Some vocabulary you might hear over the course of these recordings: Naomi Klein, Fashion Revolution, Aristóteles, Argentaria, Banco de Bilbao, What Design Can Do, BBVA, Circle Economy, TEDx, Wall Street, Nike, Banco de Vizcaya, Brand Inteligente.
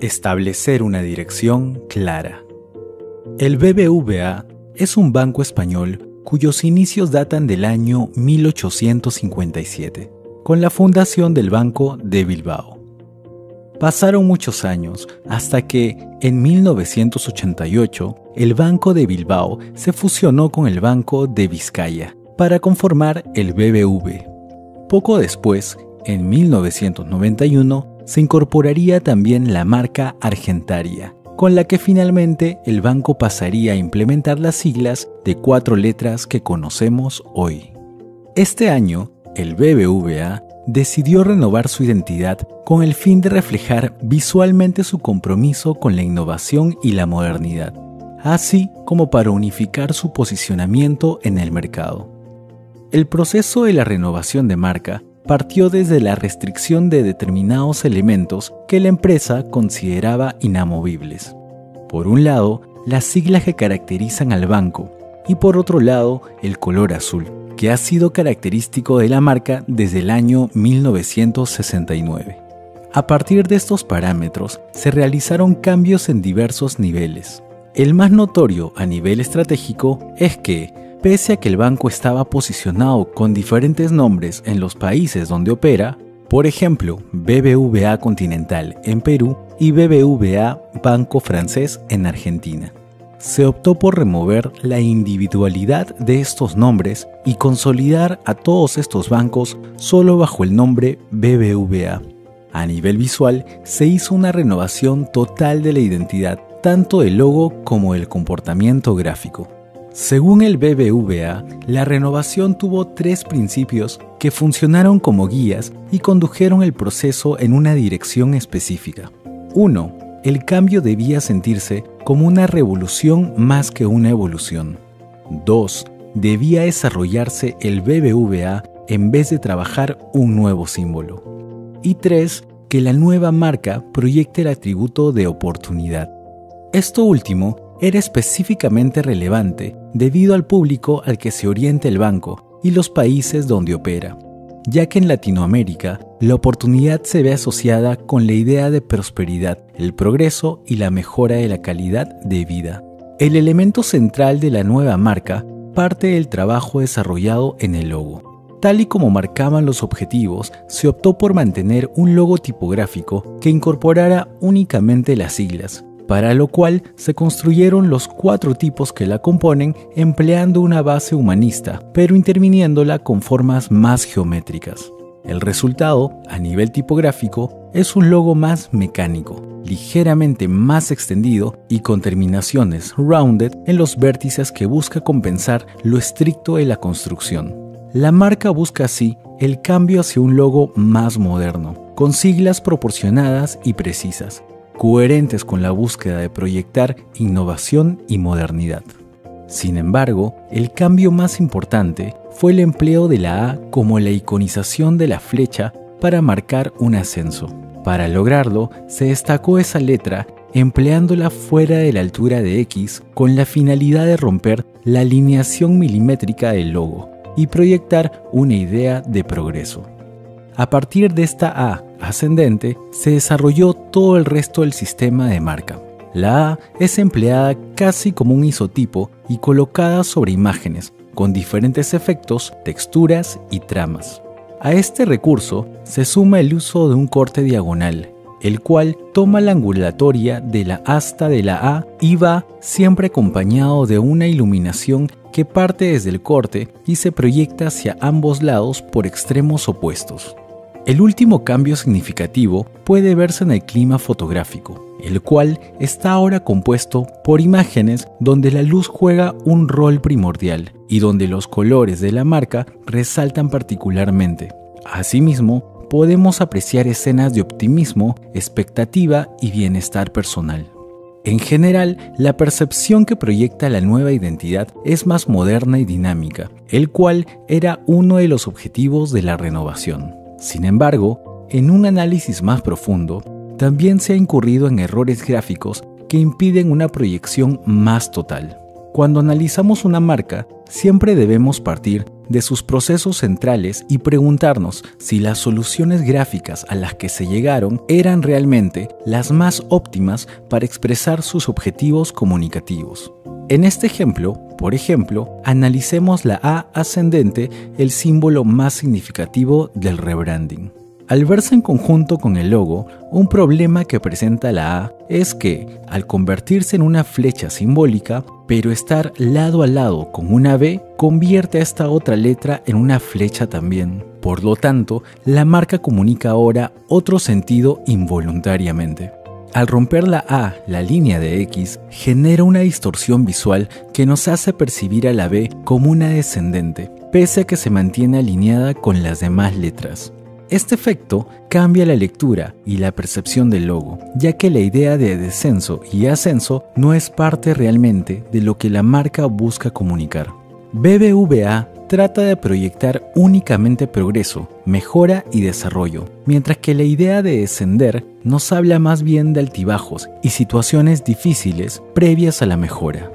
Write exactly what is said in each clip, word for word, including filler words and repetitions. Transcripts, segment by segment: Establecer una dirección clara. El B B V A es un banco español cuyos inicios datan del año mil ochocientos cincuenta y siete, con la fundación del Banco de Bilbao. Pasaron muchos años hasta que, en mil novecientos ochenta y ocho, el Banco de Bilbao se fusionó con el Banco de Vizcaya para conformar el B B V. Poco después, en mil novecientos noventa y uno, se incorporaría también la marca Argentaria, con la que finalmente el banco pasaría a implementar las siglas de cuatro letras que conocemos hoy. Este año, el B B V A decidió renovar su identidad con el fin de reflejar visualmente su compromiso con la innovación y la modernidad, así como para unificar su posicionamiento en el mercado. El proceso de la renovación de marca partió desde la restricción de determinados elementos que la empresa consideraba inamovibles. Por un lado, las siglas que caracterizan al banco, y por otro lado, el color azul, que ha sido característico de la marca desde el año mil novecientos sesenta y nueve. A partir de estos parámetros, se realizaron cambios en diversos niveles. El más notorio a nivel estratégico es que, pese a que el banco estaba posicionado con diferentes nombres en los países donde opera, por ejemplo, B B V A Continental en Perú y B B V A Banco Francés en Argentina, se optó por remover la individualidad de estos nombres y consolidar a todos estos bancos solo bajo el nombre B B V A. A nivel visual, se hizo una renovación total de la identidad, tanto del logo como del comportamiento gráfico. Según el B B V A, la renovación tuvo tres principios que funcionaron como guías y condujeron el proceso en una dirección específica. uno. El cambio debía sentirse como una revolución más que una evolución. dos. Debía desarrollarse el B B V A en vez de trabajar un nuevo símbolo. Y tres. Que la nueva marca proyecte el atributo de oportunidad. Esto último era específicamente relevante debido al público al que se orienta el banco y los países donde opera, ya que en Latinoamérica la oportunidad se ve asociada con la idea de prosperidad, el progreso y la mejora de la calidad de vida. El elemento central de la nueva marca parte del trabajo desarrollado en el logo. Tal y como marcaban los objetivos, se optó por mantener un logo tipográfico que incorporara únicamente las siglas, para lo cual se construyeron los cuatro tipos que la componen empleando una base humanista, pero interviniéndola con formas más geométricas. El resultado, a nivel tipográfico, es un logo más mecánico, ligeramente más extendido y con terminaciones rounded en los vértices que busca compensar lo estricto de la construcción. La marca busca así el cambio hacia un logo más moderno, con siglas proporcionadas y precisas, coherentes con la búsqueda de proyectar innovación y modernidad. Sin embargo, el cambio más importante fue el empleo de la A como la iconización de la flecha para marcar un ascenso. Para lograrlo, se destacó esa letra empleándola fuera de la altura de X con la finalidad de romper la alineación milimétrica del logo y proyectar una idea de progreso. A partir de esta A ascendente, se desarrolló todo el resto del sistema de marca. La A es empleada casi como un isotipo y colocada sobre imágenes, con diferentes efectos, texturas y tramas. A este recurso se suma el uso de un corte diagonal, el cual toma la angulatoria de la asta de la A y va siempre acompañado de una iluminación que parte desde el corte y se proyecta hacia ambos lados por extremos opuestos. El último cambio significativo puede verse en el clima fotográfico, el cual está ahora compuesto por imágenes donde la luz juega un rol primordial y donde los colores de la marca resaltan particularmente. Asimismo, podemos apreciar escenas de optimismo, expectativa y bienestar personal. En general, la percepción que proyecta la nueva identidad es más moderna y dinámica, el cual era uno de los objetivos de la renovación. Sin embargo, en un análisis más profundo, también se ha incurrido en errores gráficos que impiden una proyección más total. Cuando analizamos una marca, siempre debemos partir de sus procesos centrales y preguntarnos si las soluciones gráficas a las que se llegaron eran realmente las más óptimas para expresar sus objetivos comunicativos. En este ejemplo, por ejemplo, analicemos la A ascendente, el símbolo más significativo del rebranding. Al verse en conjunto con el logo, un problema que presenta la A es que, al convertirse en una flecha simbólica, pero estar lado a lado con una B, convierte a esta otra letra en una flecha también. Por lo tanto, la marca comunica ahora otro sentido involuntariamente. Al romper la A, la línea de X, genera una distorsión visual que nos hace percibir a la B como una descendente, pese a que se mantiene alineada con las demás letras. Este efecto cambia la lectura y la percepción del logo, ya que la idea de descenso y ascenso no es parte realmente de lo que la marca busca comunicar. B B V A trata de proyectar únicamente progreso, mejora y desarrollo, mientras que la idea de descender nos habla más bien de altibajos y situaciones difíciles previas a la mejora.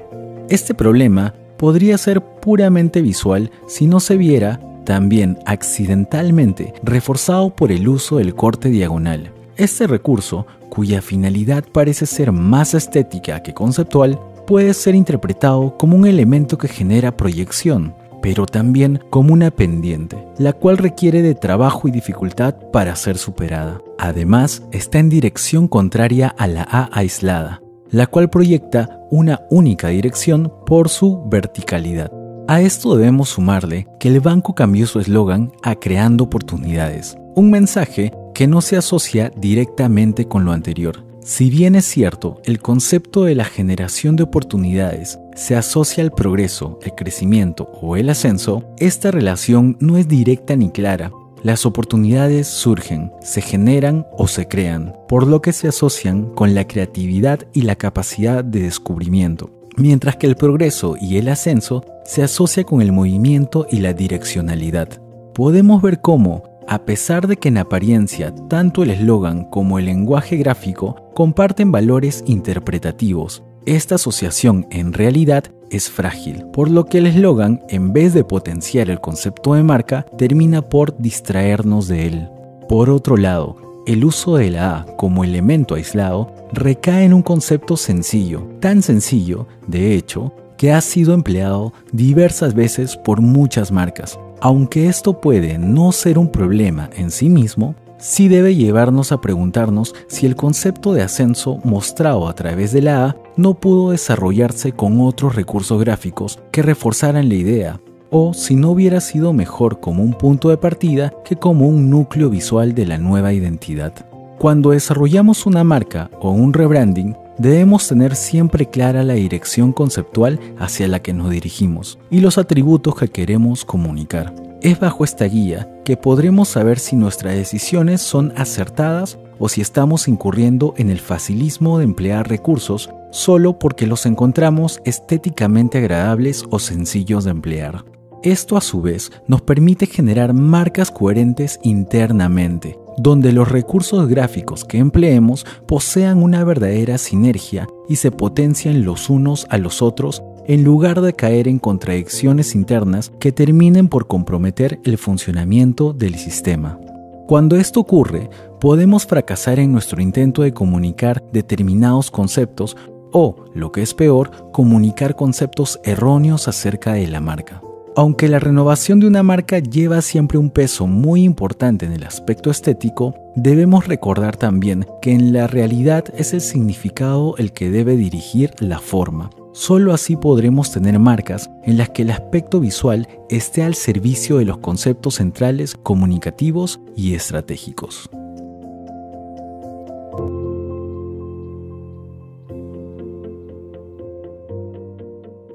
Este problema podría ser puramente visual si no se viera también accidentalmente reforzado por el uso del corte diagonal. Este recurso, cuya finalidad parece ser más estética que conceptual, puede ser interpretado como un elemento que genera proyección, pero también como una pendiente, la cual requiere de trabajo y dificultad para ser superada. Además, está en dirección contraria a la A aislada, la cual proyecta una única dirección por su verticalidad. A esto debemos sumarle que el banco cambió su eslogan a Creando Oportunidades, un mensaje que no se asocia directamente con lo anterior. Si bien es cierto, el concepto de la generación de oportunidades se asocia al progreso, el crecimiento o el ascenso, esta relación no es directa ni clara. Las oportunidades surgen, se generan o se crean, por lo que se asocian con la creatividad y la capacidad de descubrimiento, mientras que el progreso y el ascenso se asocia con el movimiento y la direccionalidad. Podemos ver cómo, a pesar de que en apariencia tanto el eslogan como el lenguaje gráfico comparten valores interpretativos, esta asociación en realidad es frágil, por lo que el eslogan, en vez de potenciar el concepto de marca, termina por distraernos de él. Por otro lado, el uso de la A como elemento aislado recae en un concepto sencillo, tan sencillo, de hecho, que ha sido empleado diversas veces por muchas marcas. Aunque esto puede no ser un problema en sí mismo, sí debe llevarnos a preguntarnos si el concepto de ascenso mostrado a través de la A no pudo desarrollarse con otros recursos gráficos que reforzaran la idea, o si no hubiera sido mejor como un punto de partida que como un núcleo visual de la nueva identidad. Cuando desarrollamos una marca o un rebranding, debemos tener siempre clara la dirección conceptual hacia la que nos dirigimos y los atributos que queremos comunicar. Es bajo esta guía que podremos saber si nuestras decisiones son acertadas o si estamos incurriendo en el facilismo de emplear recursos solo porque los encontramos estéticamente agradables o sencillos de emplear. Esto a su vez nos permite generar marcas coherentes internamente, donde los recursos gráficos que empleemos posean una verdadera sinergia y se potencian los unos a los otros en lugar de caer en contradicciones internas que terminen por comprometer el funcionamiento del sistema. Cuando esto ocurre, podemos fracasar en nuestro intento de comunicar determinados conceptos o, lo que es peor, comunicar conceptos erróneos acerca de la marca. Aunque la renovación de una marca lleva siempre un peso muy importante en el aspecto estético, debemos recordar también que en la realidad es el significado el que debe dirigir la forma. Solo así podremos tener marcas en las que el aspecto visual esté al servicio de los conceptos centrales comunicativos y estratégicos.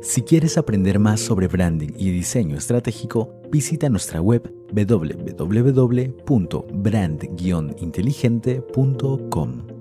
Si quieres aprender más sobre branding y diseño estratégico, visita nuestra web doble u doble u doble u punto brand guion inteligente punto com.